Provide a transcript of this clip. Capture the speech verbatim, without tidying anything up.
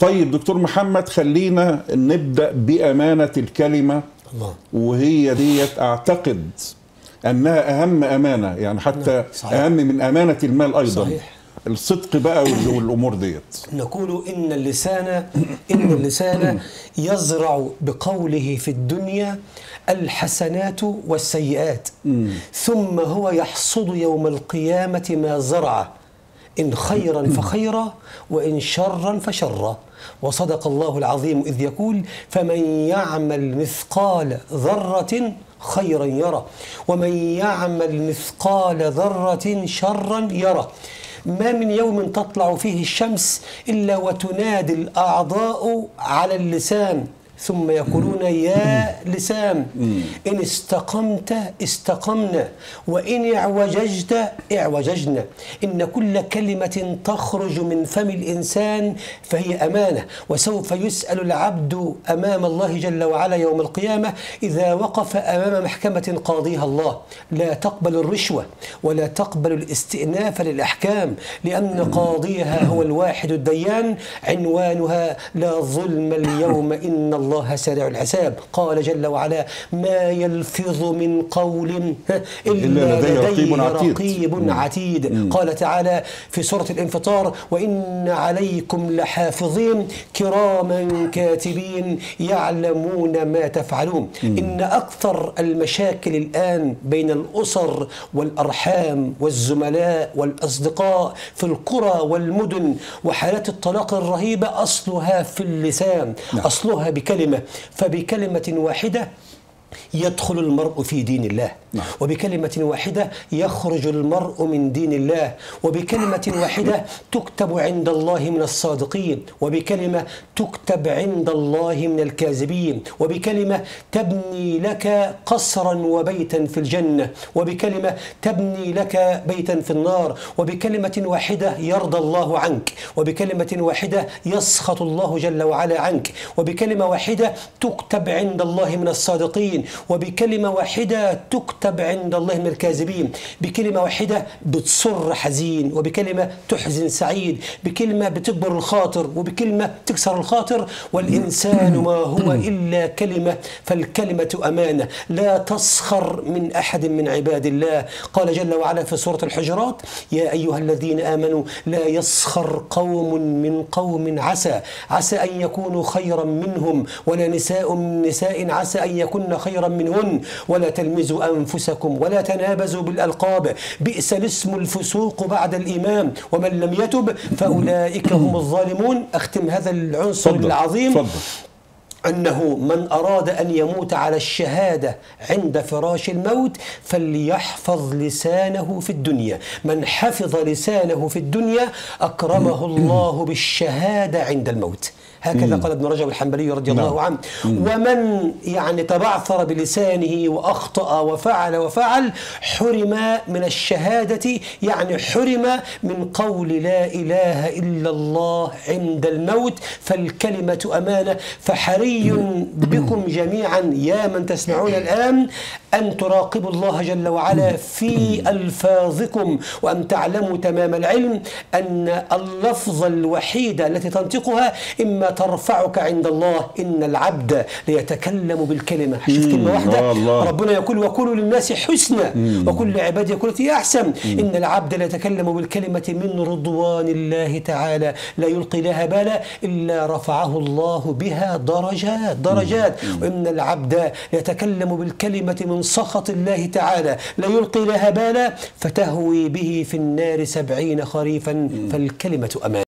طيب دكتور محمد، خلينا نبدأ بأمانة الكلمة، وهي ديت أعتقد أنها أهم أمانة، يعني حتى صحيح. أهم من أمانة المال أيضا. صحيح. الصدق بقى والأمور ديت. نقول إن اللسان إن اللسان يزرع بقوله في الدنيا الحسنات والسيئات، ثم هو يحصد يوم القيامة ما زرع، إن خيرا فخيرا وإن شرا فشرا، وصدق الله العظيم إذ يقول فمن يعمل مثقال ذرة خيرا يرى ومن يعمل مثقال ذرة شرا يرى. ما من يوم تطلع فيه الشمس إلا وتنادي الأعضاء على اللسان ثم يقولون يا لسان إن استقمت استقمنا وإن اعوججت اعوججنا. إن كل كلمة تخرج من فم الإنسان فهي أمانة، وسوف يسأل العبد أمام الله جل وعلا يوم القيامة إذا وقف أمام محكمة قاضيها الله. لا تقبل الرشوة ولا تقبل الاستئناف للأحكام، لأن قاضيها هو الواحد الديان، عنوانها لا ظلم اليوم إن الله الله سريع الحساب. قال جل وعلا ما يلفظ من قول إلا لديه رقيب عتيد. قال تعالى في سورة الانفطار وإن عليكم لحافظين كراما كاتبين يعلمون ما تفعلون. إن أكثر المشاكل الآن بين الأسر والأرحام والزملاء والأصدقاء في القرى والمدن وحالات الطلاق الرهيبة أصلها في اللسان، أصلها بكلمة كلمة، فبكلمة واحدة يدخل المرء في دين الله، وبكلمة واحدة يخرج المرء من دين الله، وبكلمة واحدة تكتب عند الله من الصادقين، وبكلمة تكتب عند الله من الكاذبين، وبكلمة تبني لك قصرا وبيتا في الجنة، وبكلمة تبني لك بيتا في النار، وبكلمة واحدة يرضى الله عنك، وبكلمة واحدة يسخط الله جل وعلا عنك، وبكلمة واحدة تكتب عند الله من الصادقين، وبكلمة واحدة تكتب عند الله من الكاذبين. بكلمة واحدة بتسر حزين، وبكلمة تحزن سعيد، بكلمة بتكبر الخاطر، وبكلمة تكسر الخاطر. والإنسان ما هو إلا كلمة، فالكلمة أمانة، لا تسخر من أحد من عباد الله. قال جل وعلا في سورة الحجرات يا أيها الذين آمنوا لا يسخر قوم من قوم عسى عسى أن يكونوا خيرا منهم ولا نساء من نساء عسى أن يكون خيرا خيرا منهن ولا تلمزوا أنفسكم ولا تنابزوا بالألقاب بئس الاسم الفسوق بعد الإيمان ومن لم يتب فأولئك هم الظالمون. أختم هذا العنصر فضل. العظيم فضل. أنه من أراد أن يموت على الشهادة عند فراش الموت فليحفظ لسانه في الدنيا. من حفظ لسانه في الدنيا أكرمه الله بالشهادة عند الموت، هكذا قال ابن رجب الحنبلي رضي الله عنه. ومن يعني تبعثر بلسانه وأخطأ وفعل وفعل حرم من الشهادة، يعني حرم من قول لا إله إلا الله عند الموت. فالكلمة أمانة، فحري بكم جميعا يا من تسمعون الآن أن تراقبوا الله جل وعلا في ألفاظكم، وأن تعلموا تمام العلم أن اللفظ الوحيدة التي تنطقها إما ترفعك عند الله. إن العبد ليتكلم بالكلمة، شفت كلمة واحدة ربنا يقول وقولوا للناس حسنا وقل لعبادي قولتي أحسن. إن العبد ليتكلم بالكلمة من رضوان الله تعالى لا يلقي لها بالا إلا رفعه الله بها درجات درجات. وإن العبد ليتكلم بالكلمة من سخط الله تعالى لا يلقي لها بالا فتهوي به في النار سبعين خريفا. فالكلمة أمان.